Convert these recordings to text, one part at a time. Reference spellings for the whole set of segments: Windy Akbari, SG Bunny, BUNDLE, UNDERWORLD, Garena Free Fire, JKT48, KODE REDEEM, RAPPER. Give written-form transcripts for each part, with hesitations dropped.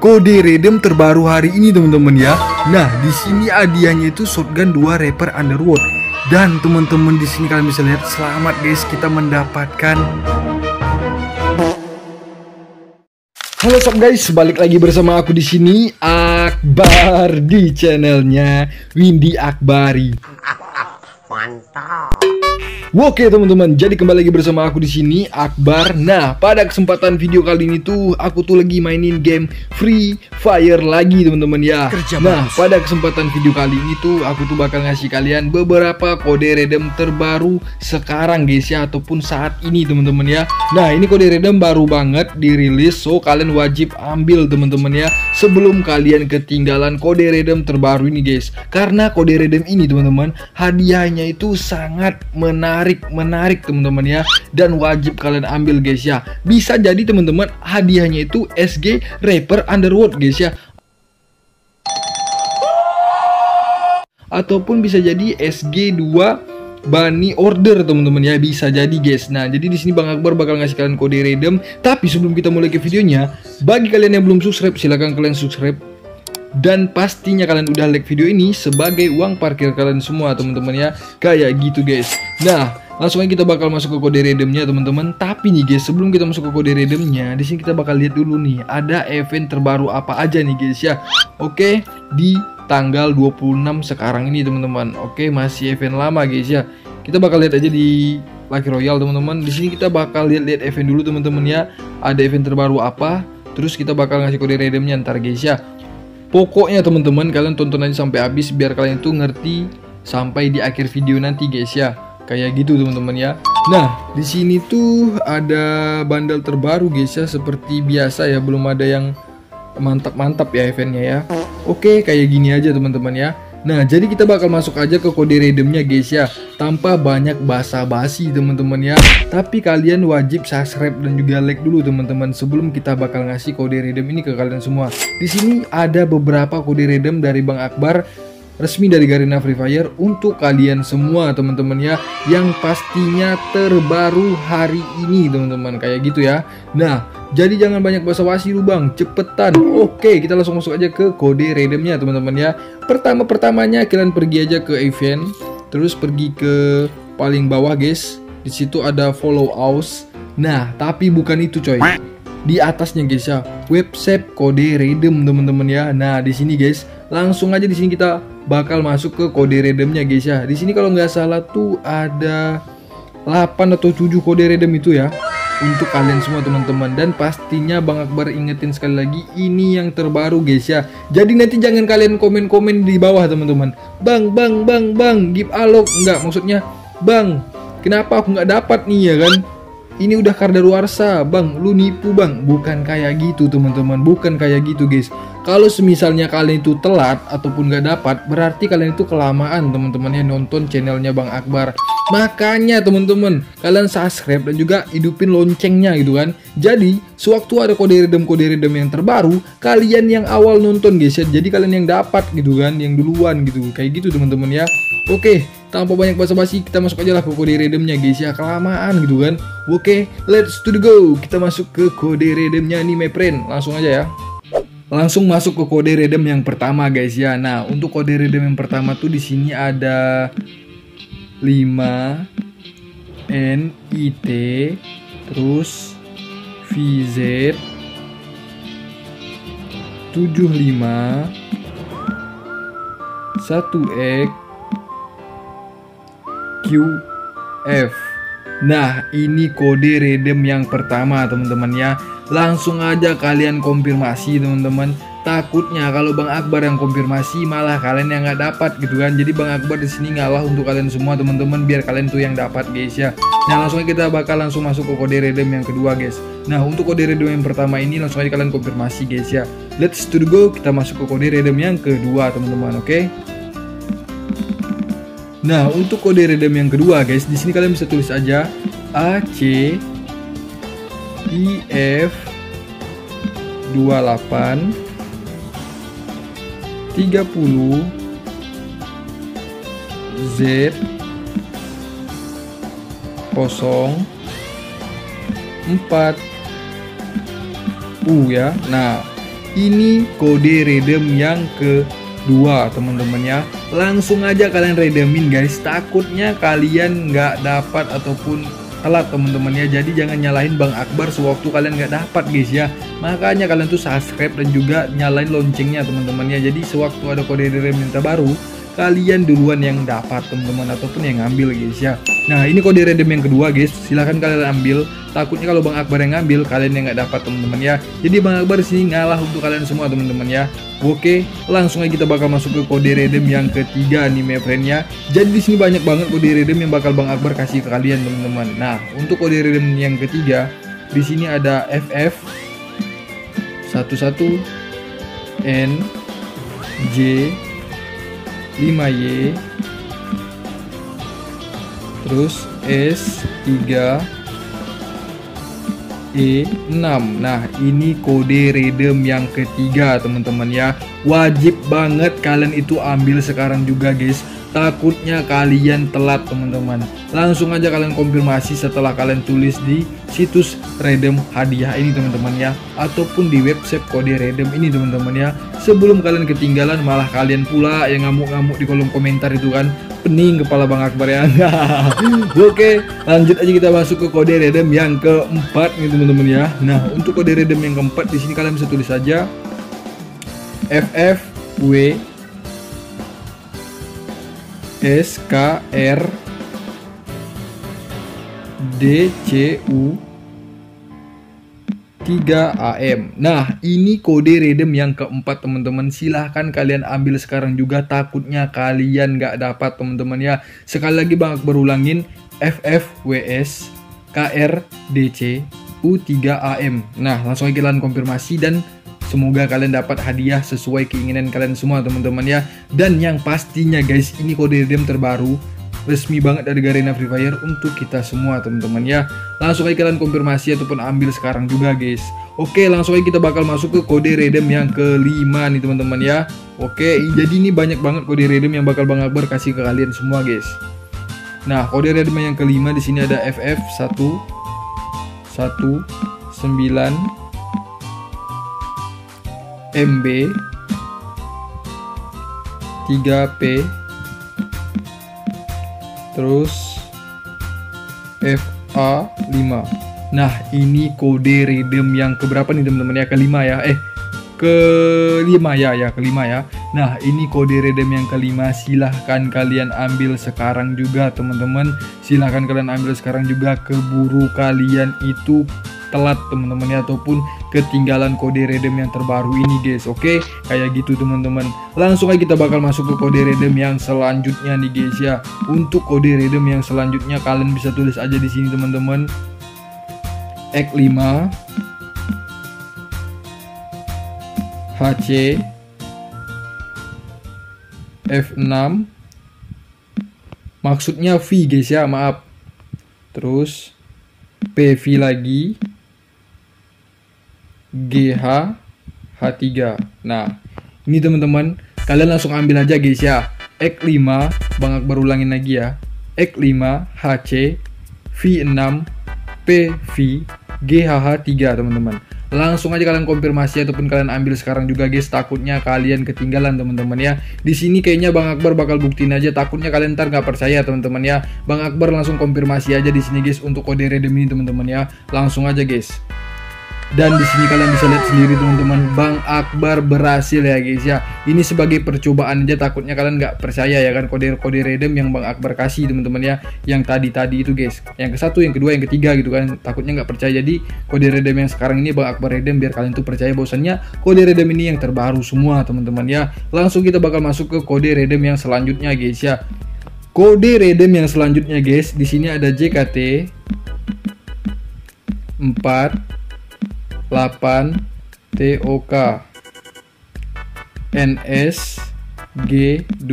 Kode Redeem terbaru hari ini teman-teman ya. Nah, di sini hadiahnya itu shotgun 2 Rapper Underworld. Dan teman-teman di sini kalian bisa lihat, selamat guys, kita mendapatkan. Halo sob guys, balik lagi bersama aku di sini Akbar di channelnya Windy Akbari. Mantap. Oke teman-teman, jadi kembali lagi bersama aku di sini Akbar. Nah, pada kesempatan video kali ini tuh aku tuh lagi mainin game Free Fire lagi teman-teman ya. Nah, pada kesempatan video kali ini tuh aku tuh bakal ngasih kalian beberapa kode redeem terbaru sekarang guys ya, ataupun saat ini teman-teman ya. Nah, ini kode redeem baru banget dirilis, so kalian wajib ambil teman-teman ya sebelum kalian ketinggalan kode redeem terbaru ini guys. Karena kode redeem ini teman-teman, hadiahnya itu sangat menarik teman-teman ya, dan wajib kalian ambil guys ya. Bisa jadi teman-teman hadiahnya itu SG Rapper Underworld guys ya, ataupun bisa jadi SG 2 Bunny Order teman-teman ya, bisa jadi guys. Nah, jadi di sini Bang Akbar bakal ngasih kalian kode redeem. Tapi sebelum kita mulai ke videonya, bagi kalian yang belum subscribe silahkan kalian subscribe, dan pastinya kalian udah like video ini sebagai uang parkir kalian semua teman-teman ya, kayak gitu guys. Nah, langsung aja kita bakal masuk ke kode redeemnya teman-teman. Tapi nih guys, sebelum kita masuk ke kode redeemnya, di sini kita bakal lihat dulu nih ada event terbaru apa aja nih guys ya. Oke, di tanggal 26 sekarang ini teman-teman. Oke, masih event lama guys ya. Kita bakal lihat aja di Lucky Royale teman-teman. Di sini kita bakal lihat event dulu teman-teman ya. Ada event terbaru apa? Terus kita bakal ngasih kode redeemnya ntar guys ya. Pokoknya teman-teman kalian tonton aja sampai habis biar kalian tuh ngerti sampai di akhir video nanti guys ya. Kayak gitu teman-teman ya. Nah, di sini tuh ada bundle terbaru guys ya, seperti biasa ya, belum ada yang mantap-mantap ya eventnya ya. Oke, kayak gini aja teman-teman ya. Nah, jadi kita bakal masuk aja ke kode redeemnya guys ya, tanpa banyak basa-basi teman-teman ya. Tapi kalian wajib subscribe dan juga like dulu teman-teman sebelum kita bakal ngasih kode redeem ini ke kalian semua. Di sini ada beberapa kode redeem dari Bang Akbar resmi dari Garena Free Fire untuk kalian semua teman-teman ya, yang pastinya terbaru hari ini teman-teman, kayak gitu ya. Nah, jadi jangan banyak basa-basi lu Bang, cepetan. Oke, kita langsung masuk aja ke kode redeemnya teman-teman ya. Pertama-pertamanya kalian pergi aja ke event, terus pergi ke paling bawah guys. Di situ ada follow us. Nah, tapi bukan itu coy. Di atasnya guys ya, website kode redeem teman-teman ya. Nah, di sini guys, langsung aja di sini kita bakal masuk ke kode redeemnya guys ya. Di sini kalau nggak salah tuh ada 8 atau 7 kode redeem itu ya untuk kalian semua teman-teman. Dan pastinya Bang Akbar ingetin sekali lagi, ini yang terbaru guys ya. Jadi nanti jangan kalian komen-komen di bawah teman-teman, Bang give alok. Enggak, maksudnya Bang, kenapa aku nggak dapat nih ya kan, ini udah kardaluarsa Bang, lu nipu Bang. Bukan kayak gitu teman-teman, bukan kayak gitu guys. Kalau semisalnya kalian itu telat ataupun nggak dapat, berarti kalian itu kelamaan teman-teman ya nonton channelnya Bang Akbar. Makanya teman-teman kalian subscribe dan juga hidupin loncengnya gitu kan. Jadi sewaktu ada kode redeem yang terbaru, kalian yang awal nonton guys ya. Jadi kalian yang dapat gitu kan, yang duluan gitu, kayak gitu teman-teman ya. Oke, tanpa banyak basa-basi kita masuk aja lah ke kode redeemnya guys ya, kelamaan gitu kan. Oke, let's to the go. Kita masuk ke kode redeemnya nih my friend. Langsung aja ya. Langsung masuk ke kode redeem yang pertama guys ya. Nah, untuk kode redeem yang pertama tuh di sini ada 5 NIT, terus VZ 75 1X QF. Nah, ini kode redeem yang pertama teman-teman ya. Langsung aja kalian konfirmasi teman-teman. Takutnya kalau Bang Akbar yang konfirmasi malah kalian yang nggak dapat gitu kan. Jadi Bang Akbar di sini ngalah untuk kalian semua teman-teman, biar kalian tuh yang dapat guys ya. Nah, langsung kita bakal langsung masuk ke kode redeem yang kedua guys. Nah, untuk kode redeem yang pertama ini langsung aja kalian konfirmasi guys ya. Let's to the go, kita masuk ke kode redeem yang kedua teman-teman. Oke. Nah, untuk kode redeem yang kedua guys, di sini kalian bisa tulis aja ACIF 28 30 Z 04 U ya. Nah, Ini kode redeem yang kedua, teman-teman ya. Langsung aja kalian redeemin guys, takutnya kalian nggak dapat ataupun telat, teman-teman ya. Jadi jangan nyalahin Bang Akbar sewaktu kalian nggak dapat guys ya. Makanya kalian tuh subscribe dan juga nyalain loncengnya, teman-teman ya. Jadi sewaktu ada kode redeem terbaru, kalian duluan yang dapat, teman-teman, ataupun yang ngambil guys ya. Nah, ini kode redeem yang kedua guys, silahkan kalian ambil. Takutnya kalau Bang Akbar yang ngambil, kalian yang nggak dapat, teman-teman ya. Jadi Bang Akbar sini ngalah untuk kalian semua, teman-teman ya. Oke, langsung aja kita bakal masuk ke kode redeem yang ketiga nih, my friend ya. Jadi di sini banyak banget kode redeem yang bakal Bang Akbar kasih ke kalian, teman-teman. Nah, untuk kode redeem yang ketiga, di sini ada FF 11 N J 5Y, terus S3 E6. Nah, ini kode redeem yang ketiga, teman-teman ya. Wajib banget kalian itu ambil sekarang juga guys, takutnya kalian telat, teman-teman. Langsung aja kalian konfirmasi setelah kalian tulis di situs redeem hadiah ini, teman-teman ya, ataupun di website kode redeem ini, teman-teman ya, sebelum kalian ketinggalan. Malah kalian pula yang ngamuk-ngamuk di kolom komentar itu kan, pening kepala Bang Akbar ya. Oke, lanjut aja kita masuk ke kode redeem yang keempat nih, teman-teman ya. Nah, untuk kode redeem yang keempat di sini kalian bisa tulis saja FFW SKR DCU 3AM. Nah, ini kode redeem yang keempat, teman-teman. Silahkan kalian ambil sekarang juga, takutnya kalian nggak dapat, teman-teman ya. Sekali lagi Bang Akbar ulangin, FFWS KR DCU 3AM. Nah, langsung aja kalian konfirmasi dan semoga kalian dapat hadiah sesuai keinginan kalian semua, teman-teman ya. Dan yang pastinya guys, ini kode redeem terbaru resmi banget dari Garena Free Fire untuk kita semua, teman-teman ya. Langsung aja kalian konfirmasi ataupun ambil sekarang juga guys. Oke, langsung aja kita bakal masuk ke kode redeem yang kelima nih, teman-teman ya. Oke, jadi ini banyak banget kode redeem yang bakal Bang Akbar kasih ke kalian semua guys. Nah, kode redeem yang kelima di sini ada FF 119 MB 3P, terus FA 5. Nah, ini kode redeem yang keberapa nih, teman-teman ya? Kelima ya. Kelima ya. Nah, ini kode redeem yang kelima, silahkan kalian ambil sekarang juga, teman-teman. Silahkan kalian ambil sekarang juga, keburu kalian itu telat, teman-teman ya, ataupun ketinggalan kode redeem yang terbaru ini guys. Oke, kayak gitu, teman-teman. Langsung aja kita bakal masuk ke kode redeem yang selanjutnya nih guys ya. Untuk kode redeem yang selanjutnya kalian bisa tulis aja di sini, teman-teman, X5 HC F6, maksudnya V guys ya, maaf, terus PV lagi, GH H3. Nah, ini teman-teman, kalian langsung ambil aja guys ya. X5, Bang Akbar ulangin lagi ya, X5 HC V6 PV GH H3, teman-teman. Langsung aja kalian konfirmasi ataupun kalian ambil sekarang juga guys, takutnya kalian ketinggalan, teman-teman ya. Di sini kayaknya Bang Akbar bakal buktiin aja, takutnya kalian ntar nggak percaya, teman-teman ya. Bang Akbar langsung konfirmasi aja di sini guys untuk kode redeem ini, teman-teman ya. Langsung aja guys. Dan di sini kalian bisa lihat sendiri, teman-teman, Bang Akbar berhasil ya guys ya. Ini sebagai percobaan aja, takutnya kalian nggak percaya ya kan kode redeem yang Bang Akbar kasih, teman-teman ya, yang tadi itu guys, yang ke-1, yang ke-2, yang ke-3 gitu kan, takutnya nggak percaya. Jadi kode redeem yang sekarang ini Bang Akbar redeem biar kalian tuh percaya bahwasannya kode redeem ini yang terbaru semua, teman-teman ya. Langsung kita bakal masuk ke kode redeem yang selanjutnya guys ya. Kode redeem yang selanjutnya guys, di sini ada JKT 48 TOK NSG2.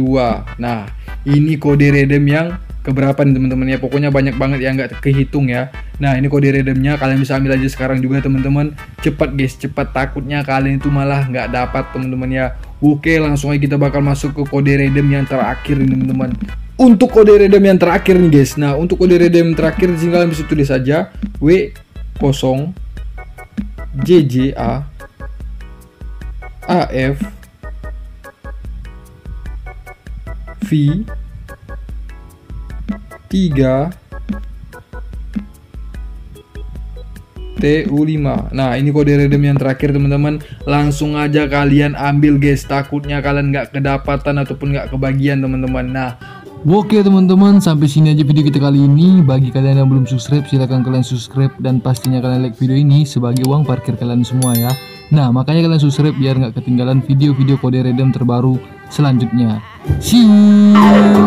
Nah, ini kode redeem yang keberapa nih, teman-teman ya. Pokoknya banyak banget yang nggak kehitung ya. Nah, ini kode redeemnya kalian bisa ambil aja sekarang juga, teman-teman. Cepat guys, cepat, takutnya kalian itu malah nggak dapat, teman-teman ya. Oke, langsung aja kita bakal masuk ke kode redeem yang terakhir nih, teman-teman. Untuk kode redeem yang terakhir nih guys. Nah, untuk kode redeem terakhir di sini kalian bisa tulis saja W0 JJA AF V 3 TU5. Nah, ini kode redeem yang terakhir, teman-teman. Langsung aja kalian ambil, guys. Takutnya kalian nggak kedapatan ataupun nggak kebagian, teman-teman. Nah, oke teman-teman, sampai sini aja video kita kali ini. Bagi kalian yang belum subscribe, silahkan kalian subscribe, dan pastinya kalian like video ini sebagai uang parkir kalian semua ya. Nah, makanya kalian subscribe biar nggak ketinggalan video-video kode redeem terbaru selanjutnya. See you.